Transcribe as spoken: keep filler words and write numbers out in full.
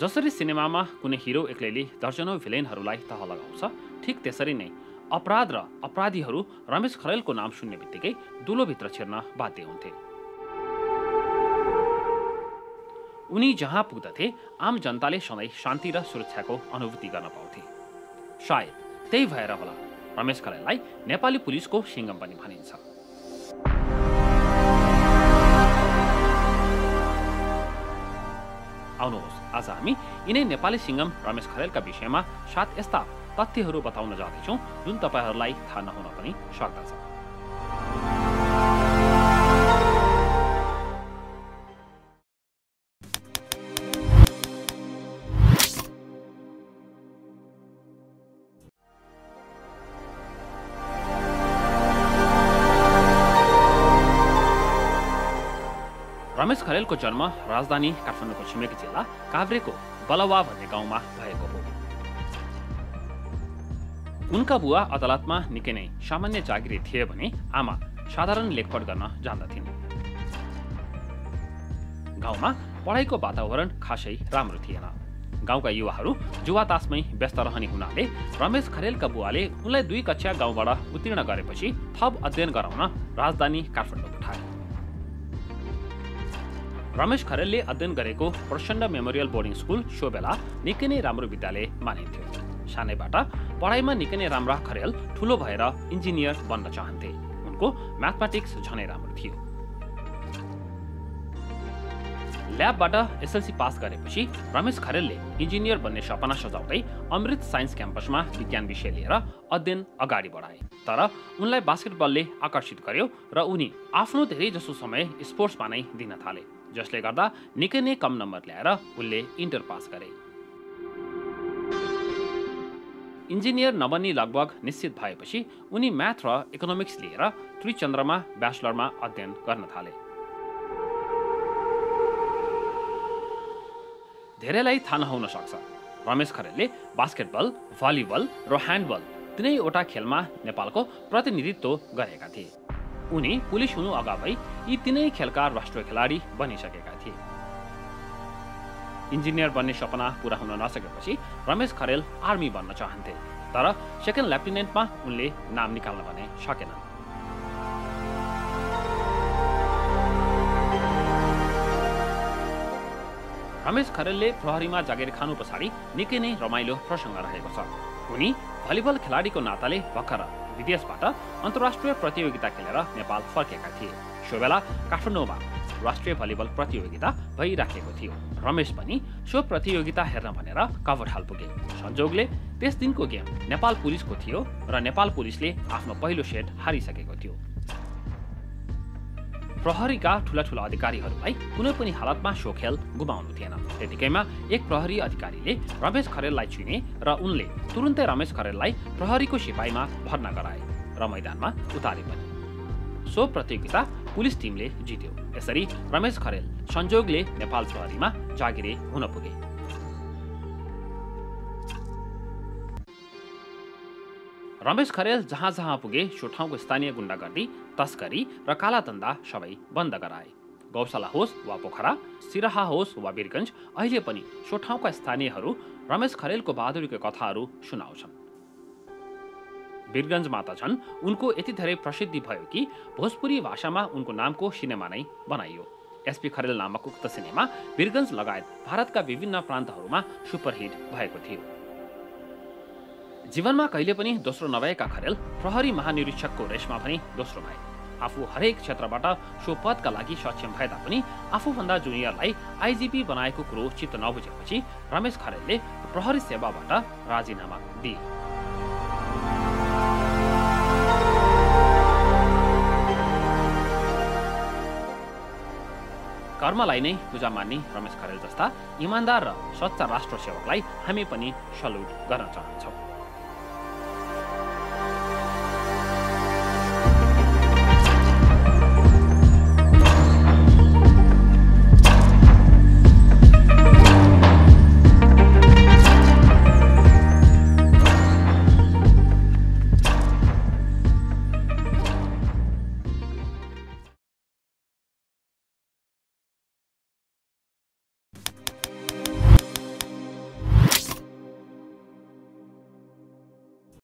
जसरी सिनेमामा कुनै हिरो एक्लैले दर्जनौ भिलेनहरूलाई तह लगाउँछ, ठिक त्यसरी नै अपराध र अपराधीहरू रमेश खरेलको नाम सुन्ने बित्तिकै दुलोभित्र छिर्न बाध्य हुन्थे। उनी जहाँ पुग्दथे आम जनताले सधैँ शान्ति र सुरक्षाको अनुभूति गर्न पाउँथे। सायद त्यही भएर होला रमेश खरेललाई नेपाली पुलिसको सिङ्घम पनि भनिन्छ। आउनुहोस् आज हामी यिनै नेपाली सिङ्घम रमेश खरेलका विषयमा सात यस्ता तथ्यहरू बताउन जाँदैछौँ जुन तपाईँहरूलाई थाहा नहुन पनि सक्दछ। रमेश खरेलको जन्म राजधानी काठमाडौँको छिमेकी जिल्ला काभ्रेको बलवा भन्ने गाउँमा भएको हो। उनका बुवा अदालतमा निकै नै सामान्य जागिरी थिए भने आमा साधारण लेखपढ गर्न जान्दथिन्। गाउँमा पढाइको वातावरण खासै राम्रो थिएन। गाउँका युवाहरू जुवातासमै व्यस्त रहने हुनाले रमेश खरेलका बुवाले उनलाई दुई कक्षा गाउँबाट उत्तीर्ण गरेपछि थप अध्ययन गराउन राजधानी काठमाडौँ पठाए। रमेश खरेलले अध्ययन गरेको प्रशान्त मेमोरियल बोर्डिङ स्कुल सो बेला निकै नै राम्रो विद्यालय मानिन्थ्यो। सानैबाट पढाइमा निकै नै राम्रा खरेल ठुलो भएर इन्जिनियर बन्न चाहन्थे। उनको म्याथमेटिक्स झनै राम्रो थियो। ल्याबबाट एसएलसी पास गरेपछि रमेश खरेलले इन्जिनियर बन्ने सपना सजाउँदै अमृत साइन्स क्याम्पसमा विज्ञान विषय लिएर अध्ययन अगाडि बढाए। तर उनलाई बास्केटबलले आकर्षित गर्यो र उनी आफ्नो धेरैजसो समय स्पोर्ट्समा नै दिन थाले, जसले गर्दा निकै नै कम नम्बर ल्याएर उनले इन्टर पास गरे। इन्जिनियर नबन्ने लगभग निश्चित भएपछि उनी म्याथ र इकोनोमिक्स लिएर त्रिचन्द्रमा ब्याचलरमा अध्ययन गर्न थाले। धेरैलाई थाहा नहुन सक्छ, रमेश खरेलले बास्केटबल, भलिबल र ह्यान्डबल तिनैवटा खेलमा नेपालको प्रतिनिधित्व गरेका थिए। उनी पुलिस हुनु अगावै यी तीनै खेलका राष्ट्रिय खेलाडी बनिसकेका थिए। इन्जिनियर बन्ने सपना पूरा हुन नसकेपछि रमेश खरेल आर्मी बन्न चाहन्थे, तर सेकेन्ड लेफ्टिनेन्टमा उनले नाम निकाल्न भने सकेन। रमेश खरेलले प्रहरीमा जागिर खानु पछाडि निकै नै रमाइलो प्रसङ्ग रहेको छ। उनी भलिबल खेलाडीको नाताले भर्खर विदेशबाट अन्तर्राष्ट्रिय प्रतियोगिता खेलेर नेपाल फर्केका थिए। सो बेला काठमाडौँमा राष्ट्रिय भलिबल प्रतियोगिता भइराखेको थियो। रमेश पनि सो प्रतियोगिता हेर्न भनेर कवरठाल पुगे। संजोगले त्यस दिनको गेम नेपाल पुलिसको थियो र नेपाल पुलिसले आफ्नो पहिलो सेट हारिसकेको थियो। प्रहरीका ठुला ठुला अधिकारीहरूलाई कुनै पनि हालतमा सो खेल गुमाउनु थिएन। त्यतिकैमा एक प्रहरी अधिकारीले रमेश खरेललाई चिने र उनले तुरुन्तै रमेश खरेललाई प्रहरीको सिपाहीमा भर्ना गराए र मैदानमा उतारे पनि। सो प्रतियोगिता पुलिस टिमले जित्यो। यसरी रमेश खरेल संयोगले नेपाल प्रहरीमा जागिरे हुन पुगे। रमेश खरेल जहाँ जहाँ पुगे सो ठाउँको स्थानीय गुण्डागर्दी, तस्करी र कालाधन्दा सबै बन्द गराए। गौशाला होस् वा पोखरा, सिराहा होस् वा वीरगञ्ज, अहिले पनि सो ठाउँका स्थानीयहरू रमेश खरेलको बहादुरीको कथाहरू सुनाउँछन्। वीरगञ्जमा त झन् उनको यति धेरै प्रसिद्धि भयो कि भोजपुरी भाषामा उनको नामको सिनेमा नै बनाइयो। एसपी खरेल नामक उक्त सिनेमा वीरगञ्ज लगायत भारतका विभिन्न प्रान्तहरूमा सुपरहिट भएको थियो। जीवनमा कहिले पनि दोस्रो नभएका खरेल प्रहरी महानिरीक्षकको रेसमा पनि दोस्रो भए। आफू हरेक क्षेत्रबाट सो पदका लागि सक्षम भए तापनि आफूभन्दा जुनियरलाई आइजिपी बनाएको कुरो चित्त नबुझेपछि रमेश खरेलले प्रहरी सेवाबाट राजीनामा दिए। कर्मलाई नै पूजा मान्ने रमेश खरेल जस्ता इमान्दार र सच्चा राष्ट्र सेवकलाई हामी पनि सल्युट गर्न चाहन्छौँ।